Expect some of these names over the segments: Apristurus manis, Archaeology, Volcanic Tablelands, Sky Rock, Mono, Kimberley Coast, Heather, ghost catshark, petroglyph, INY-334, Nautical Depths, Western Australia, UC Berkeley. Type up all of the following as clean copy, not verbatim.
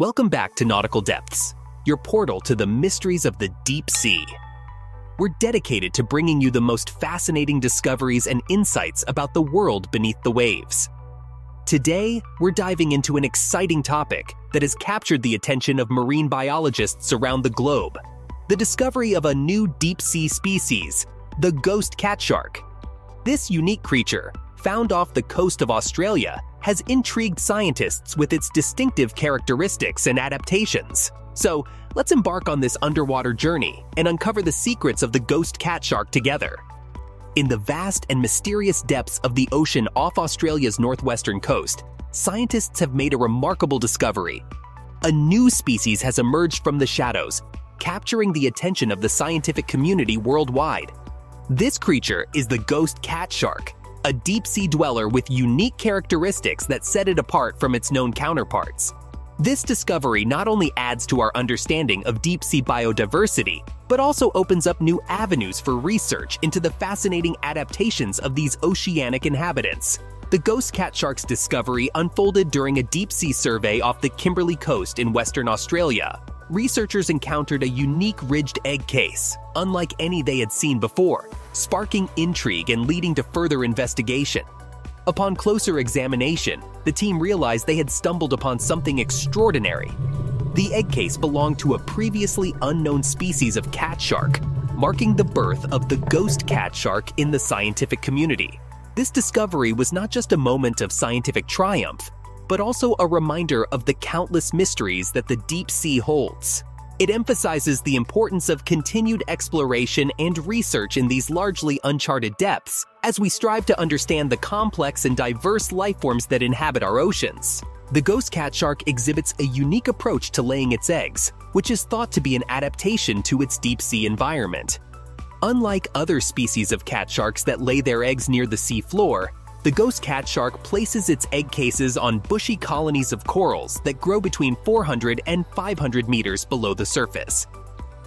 Welcome back to Nautical Depths, your portal to the mysteries of the deep sea. We're dedicated to bringing you the most fascinating discoveries and insights about the world beneath the waves. Today, we're diving into an exciting topic that has captured the attention of marine biologists around the globe, the discovery of a new deep-sea species, the ghost catshark. This unique creature, found off the coast of Australia, has intrigued scientists with its distinctive characteristics and adaptations. So, let's embark on this underwater journey and uncover the secrets of the ghost catshark together. In the vast and mysterious depths of the ocean off Australia's northwestern coast, scientists have made a remarkable discovery. A new species has emerged from the shadows, capturing the attention of the scientific community worldwide. This creature is the ghost catshark, a deep-sea dweller with unique characteristics that set it apart from its known counterparts. This discovery not only adds to our understanding of deep-sea biodiversity, but also opens up new avenues for research into the fascinating adaptations of these oceanic inhabitants. The ghost catshark's discovery unfolded during a deep-sea survey off the Kimberley Coast in Western Australia. Researchers encountered a unique ridged egg case, unlike any they had seen before, sparking intrigue and leading to further investigation. Upon closer examination, the team realized they had stumbled upon something extraordinary. The egg case belonged to a previously unknown species of catshark, marking the birth of the ghost catshark in the scientific community. This discovery was not just a moment of scientific triumph, but also a reminder of the countless mysteries that the deep sea holds. It emphasizes the importance of continued exploration and research in these largely uncharted depths, as we strive to understand the complex and diverse lifeforms that inhabit our oceans. The ghost catshark exhibits a unique approach to laying its eggs, which is thought to be an adaptation to its deep-sea environment. Unlike other species of catsharks that lay their eggs near the sea floor, the ghost catshark places its egg cases on bushy colonies of corals that grow between 400 and 500 meters below the surface.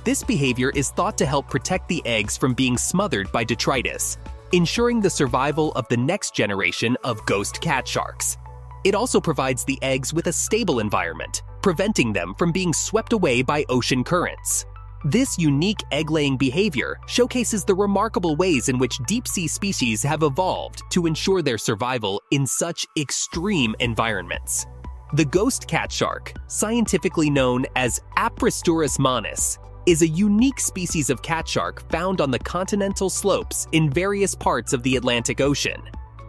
This behavior is thought to help protect the eggs from being smothered by detritus, ensuring the survival of the next generation of ghost catsharks. It also provides the eggs with a stable environment, preventing them from being swept away by ocean currents. This unique egg-laying behavior showcases the remarkable ways in which deep-sea species have evolved to ensure their survival in such extreme environments. The ghost catshark, scientifically known as Apristurus manis, is a unique species of catshark found on the continental slopes in various parts of the Atlantic Ocean.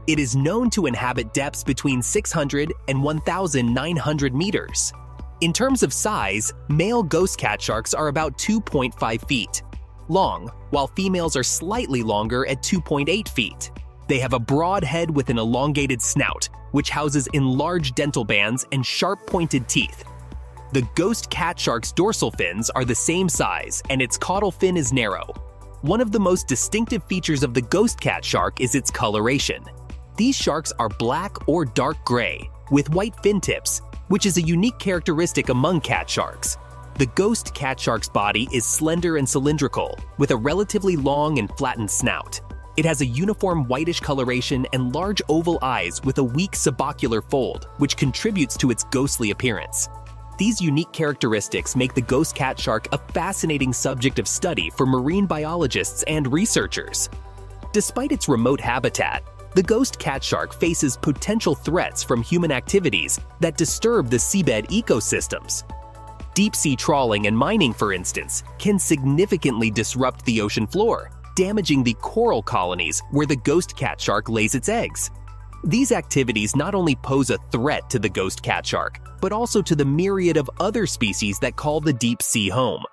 It is known to inhabit depths between 600 and 1,900 meters. In terms of size, male ghost catsharks are about 2.5 feet long, while females are slightly longer at 2.8 feet. They have a broad head with an elongated snout, which houses enlarged dental bands and sharp-pointed teeth. The ghost catshark's dorsal fins are the same size, and its caudal fin is narrow. One of the most distinctive features of the ghost catshark is its coloration. These sharks are black or dark gray, with white fin tips, which is a unique characteristic among catsharks. The ghost catshark's body is slender and cylindrical, with a relatively long and flattened snout. It has a uniform whitish coloration and large oval eyes with a weak subocular fold, which contributes to its ghostly appearance. These unique characteristics make the ghost catshark a fascinating subject of study for marine biologists and researchers. Despite its remote habitat, the ghost catshark faces potential threats from human activities that disturb the seabed ecosystems. Deep-sea trawling and mining, for instance, can significantly disrupt the ocean floor, damaging the coral colonies where the ghost catshark lays its eggs. These activities not only pose a threat to the ghost catshark, but also to the myriad of other species that call the deep sea home.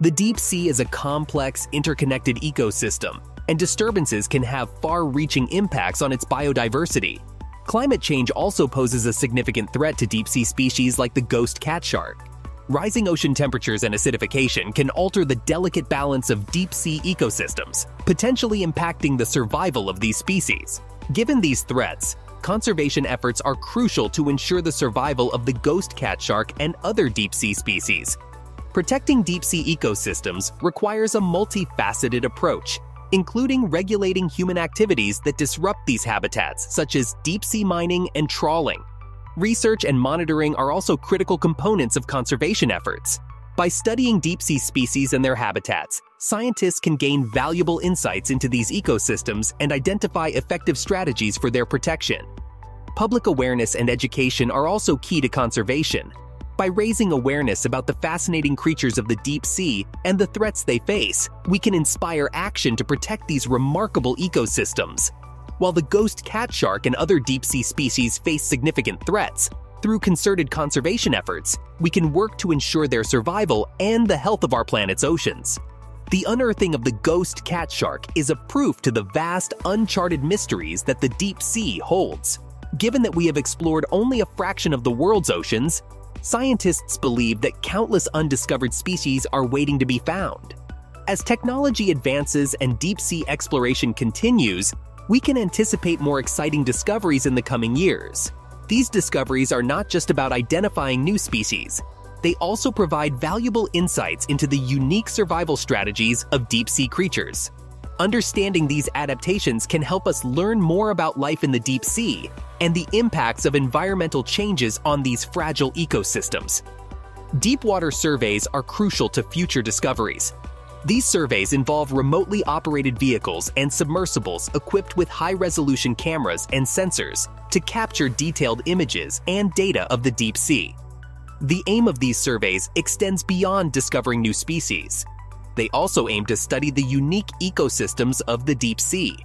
The deep sea is a complex, interconnected ecosystem, and disturbances can have far-reaching impacts on its biodiversity. Climate change also poses a significant threat to deep-sea species like the ghost catshark. Rising ocean temperatures and acidification can alter the delicate balance of deep-sea ecosystems, potentially impacting the survival of these species. Given these threats, conservation efforts are crucial to ensure the survival of the ghost catshark and other deep-sea species. Protecting deep-sea ecosystems requires a multifaceted approach, including regulating human activities that disrupt these habitats, such as deep-sea mining and trawling. research and monitoring are also critical components of conservation efforts. By studying deep-sea species and their habitats, scientists can gain valuable insights into these ecosystems and identify effective strategies for their protection. Public awareness and education are also key to conservation. By raising awareness about the fascinating creatures of the deep sea and the threats they face, we can inspire action to protect these remarkable ecosystems. While the ghost cat shark and other deep-sea species face significant threats, through concerted conservation efforts, we can work to ensure their survival and the health of our planet's oceans. The unearthing of the ghost cat shark is a proof to the vast, uncharted mysteries that the deep sea holds. Given that we have explored only a fraction of the world's oceans, scientists believe that countless undiscovered species are waiting to be found. As technology advances and deep-sea exploration continues, we can anticipate more exciting discoveries in the coming years. These discoveries are not just about identifying new species. They also provide valuable insights into the unique survival strategies of deep-sea creatures. Understanding these adaptations can help us learn more about life in the deep sea and the impacts of environmental changes on these fragile ecosystems. Deepwater surveys are crucial to future discoveries. These surveys involve remotely operated vehicles and submersibles equipped with high-resolution cameras and sensors to capture detailed images and data of the deep sea. The aim of these surveys extends beyond discovering new species. They also aim to study the unique ecosystems of the deep sea.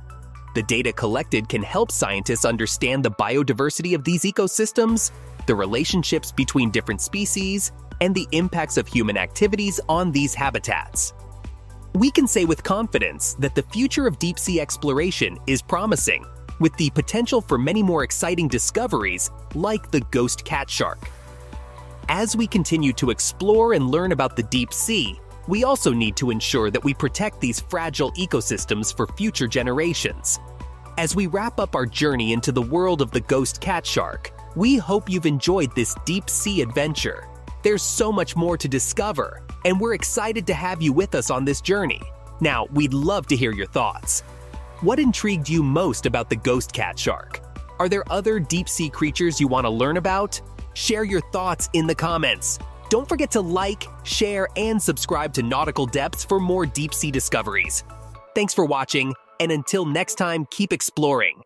The data collected can help scientists understand the biodiversity of these ecosystems, the relationships between different species, and the impacts of human activities on these habitats. We can say with confidence that the future of deep-sea exploration is promising, with the potential for many more exciting discoveries like the ghost cat shark. As we continue to explore and learn about the deep sea, we also need to ensure that we protect these fragile ecosystems for future generations. As we wrap up our journey into the world of the ghost cat shark, we hope you've enjoyed this deep sea adventure. There's so much more to discover, and we're excited to have you with us on this journey. Now, we'd love to hear your thoughts. What intrigued you most about the ghost cat shark? Are there other deep sea creatures you want to learn about? Share your thoughts in the comments. Don't forget to like, share, and subscribe to Nautical Depths for more deep-sea discoveries. Thanks for watching, and until next time, keep exploring.